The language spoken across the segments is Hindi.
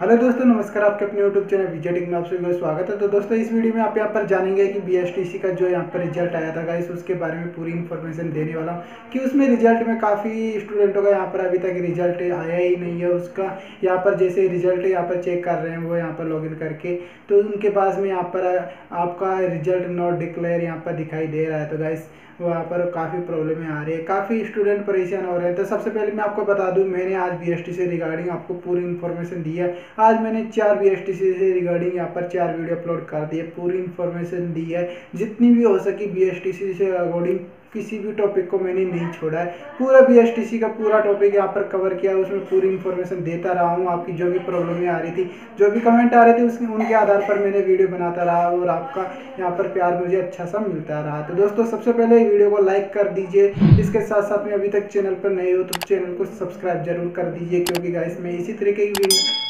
हेलो दोस्तों, नमस्कार। आपके अपने यूट्यूब चैनल विजय टेक में आप सभी का स्वागत है। तो दोस्तों, इस वीडियो में आप यहाँ पर जानेंगे कि बीएसटीसी का जो यहाँ पर रिजल्ट आया था गाइस, उसके बारे में पूरी इन्फॉर्मेशन देने वाला हूँ कि उसमें रिजल्ट में काफ़ी स्टूडेंटों का यहाँ पर अभी तक रिजल्ट आया ही नहीं है। उसका यहाँ पर जैसे रिजल्ट यहाँ पर चेक कर रहे हैं वो यहाँ पर लॉग इन करके, तो उनके पास में यहाँ पर आपका रिजल्ट नॉट डिक्लेयर यहाँ पर दिखाई दे रहा है। तो गाइस वहाँ पर काफ़ी प्रॉब्लमें आ रही है, काफ़ी स्टूडेंट परेशान हो रहे हैं। तो सबसे पहले मैं आपको बता दूँ, मैंने आज बीएसटी से रिगार्डिंग आपको पूरी इन्फॉर्मेशन दी है। आज मैंने 4 बीएसटीसी से रिगार्डिंग यहाँ पर 4 वीडियो अपलोड कर दिए, पूरी इन्फॉर्मेशन दी है जितनी भी हो सकी। बीएसटीसी से रिगार्डिंग किसी भी टॉपिक को मैंने नहीं छोड़ा है, पूरा बीएसटीसी का पूरा टॉपिक यहाँ पर कवर किया है। उसमें पूरी इन्फॉर्मेशन देता रहा हूँ। आपकी जो भी प्रॉब्लमें आ रही थी, जो भी कमेंट आ रहे थे, उसके उनके आधार पर मैंने वीडियो बनाता रहा और आपका यहाँ पर प्यार मुझे अच्छा सा मिलता रहा। तो दोस्तों, सबसे पहले वीडियो को लाइक कर दीजिए, इसके साथ साथ में अभी तक चैनल पर नए हो तो चैनल को सब्सक्राइब जरूर कर दीजिए, क्योंकि गाइस मैं इसी तरीके की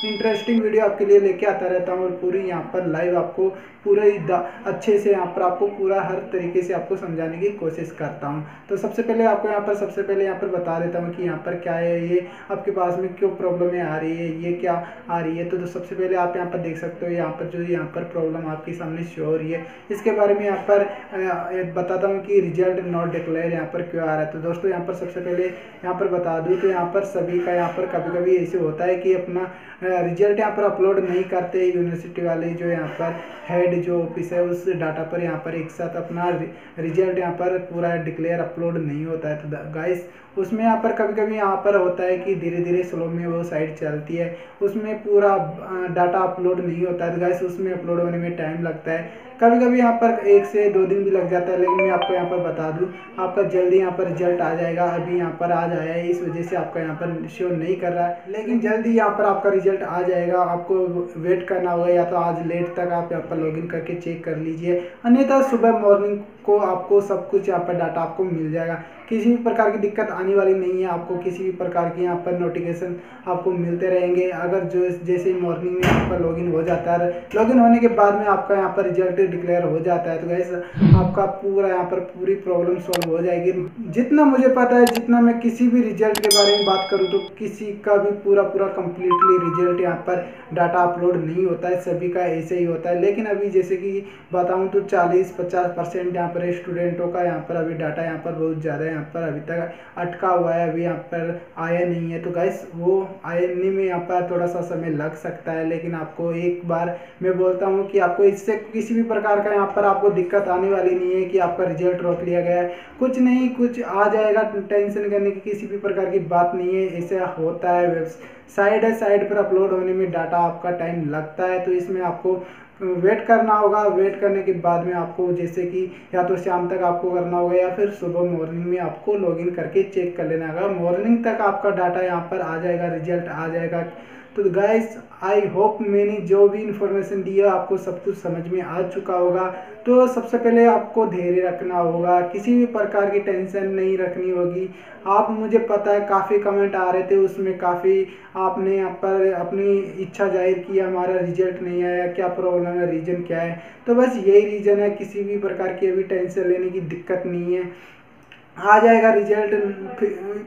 इंटरेस्टिंग वीडियो आपके लिए लेके आता रहता हूँ और पूरी यहाँ पर लाइव आपको पूरा अच्छे से यहाँ पर आपको पूरा हर तरीके से आपको समझाने की कोशिश करता हूँ। तो सबसे पहले आपको यहाँ पर बता देता हूँ कि यहाँ पर क्या है, ये आपके पास में क्यों प्रॉब्लमें आ रही है, ये क्या आ रही है। तो सबसे पहले आप यहाँ पर देख सकते हो, यहाँ पर जो यहाँ पर प्रॉब्लम आपके सामने शो हो रही है, इसके बारे में यहाँ पर बताता हूँ कि रिजल्ट नॉट डिक्लेयर यहाँ पर क्यों आ रहा है। तो दोस्तों, यहाँ पर सबसे पहले यहाँ पर बता दूँ तो यहाँ पर सभी का यहाँ पर कभी कभी ऐसे होता है कि अपना रिजल्ट यहाँ पर अपलोड नहीं करते। यूनिवर्सिटी वाले जो यहाँ पर हेड जो ऑफिस है, उस डाटा पर यहाँ पर एक साथ अपना रिजल्ट यहाँ पर पूरा डिक्लेयर अपलोड नहीं होता है। तो गाइस उसमें यहाँ पर कभी कभी यहाँ पर होता है कि धीरे धीरे स्लो में वो साइट चलती है, उसमें पूरा डाटा अपलोड नहीं होता है। तो गाइस उसमें अपलोड होने में टाइम लगता है, कभी कभी यहाँ पर 1 से 2 दिन भी लग जाता है। लेकिन मैं आपको यहाँ पर बता दूँ, आपका जल्दी यहाँ पर रिजल्ट आ जाएगा। अभी यहाँ पर आज आया है, इस वजह से आपका यहाँ पर शो नहीं कर रहा है, लेकिन जल्दी यहाँ पर आपका रिजल्ट आ जाएगा। आपको वेट करना होगा, या तो आज लेट तक आप यहाँ पर लॉगिन करके चेक कर लीजिए, अन्यथा सुबह मॉर्निंग को आपको सब कुछ यहाँ पर डाटा आपको मिल जाएगा। किसी भी प्रकार की दिक्कत आने वाली नहीं है, आपको किसी भी प्रकार की यहाँ पर नोटिफिकेशन आपको मिलते रहेंगे। अगर जो जैसे मॉर्निंग में यहाँ पर लॉगिन हो जाता है, लॉगिन होने के बाद में आपका यहाँ पर रिजल्ट डिक्लेयर हो जाता है। तो गाइस आपका पूरा यहाँ पर पूरी प्रॉब्लम सॉल्व हो जाएगी। जितना मुझे पता है, जितना मैं किसी भी रिजल्ट के बारे में बात करूँ तो किसी का भी पूरा कम्प्लीटली रिजल्ट यहाँ पर डाटा अपलोड नहीं होता है, सभी का ऐसे ही होता है। लेकिन अभी जैसे कि बताऊँ तो 40-50% यहाँ पर स्टूडेंटों का यहाँ पर अभी डाटा यहाँ पर बहुत ज़्यादा यहाँ पर अभी तक अटका हुआ है, अभी यहाँ पर आया नहीं है। तो गाइस वो आने में यहाँ पर थोड़ा सा समय लग सकता है, लेकिन आपको एक बार मैं बोलता हूँ कि आपको इससे किसी भी प्रकार का यहाँ पर आपको दिक्कत आने वाली नहीं है कि आपका रिजल्ट रोक लिया गया है। कुछ नहीं, कुछ आ जाएगा, टेंशन करने की किसी भी प्रकार की बात नहीं है। ऐसा होता है, वेबसाइट है, साइट पर अपलोड होने में डाटा आपका टाइम लगता है, तो इसमें आपको वेट करना होगा। वेट करने के बाद में आपको जैसे कि या तो शाम तक आपको करना होगा, या फिर सुबह मॉर्निंग में आपको लॉगिन करके चेक कर लेना होगा। मॉर्निंग तक आपका डाटा यहाँ पर आ जाएगा, रिजल्ट आ जाएगा। तो गाइस आई होप मैंने जो भी इन्फॉर्मेशन दी है आपको सब कुछ समझ में आ चुका होगा। तो सबसे पहले आपको धैर्य रखना होगा, किसी भी प्रकार की टेंशन नहीं रखनी होगी। आप मुझे पता है काफ़ी कमेंट आ रहे थे, उसमें काफ़ी आपने यहाँ पर अपनी इच्छा जाहिर की, हमारा रिजल्ट नहीं आया, क्या प्रॉब्लम है, रीज़न क्या है। तो बस यही रीज़न है, किसी भी प्रकार की अभी टेंशन लेने की दिक्कत नहीं है, आ जाएगा रिजल्ट।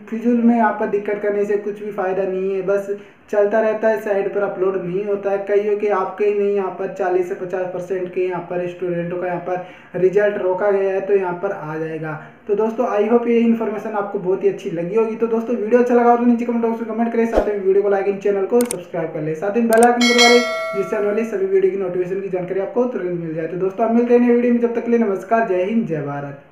फिजूल में यहाँ पर दिक्कत करने से कुछ भी फ़ायदा नहीं है, बस चलता रहता है, साइट पर अपलोड नहीं होता है। कईयों के आपके ही नहीं, यहाँ पर 40 से 50% के यहाँ पर स्टूडेंटों का यहाँ पर रिजल्ट रोका गया है, तो यहाँ पर आ जाएगा। तो दोस्तों, आई होप ये इन्फॉर्मेशन आपको बहुत ही अच्छी लगी होगी। तो दोस्तों, वीडियो अच्छा लगा तो नीचे कमेंट बॉक्स में कमेंट करें, साथ में वीडियो को लाइक एंड चैनल को सब्सक्राइब कर ले, साथ में बेल आइकन दबा लें, जिससे आने वाली सभी वीडियो की नोटिफिकेशन की जानकारी आपको तुरंत मिल जाए। तो दोस्तों, आप मिलते हैं नए वीडियो में, जब तक के लिए नमस्कार, जय हिंद, जय भारत।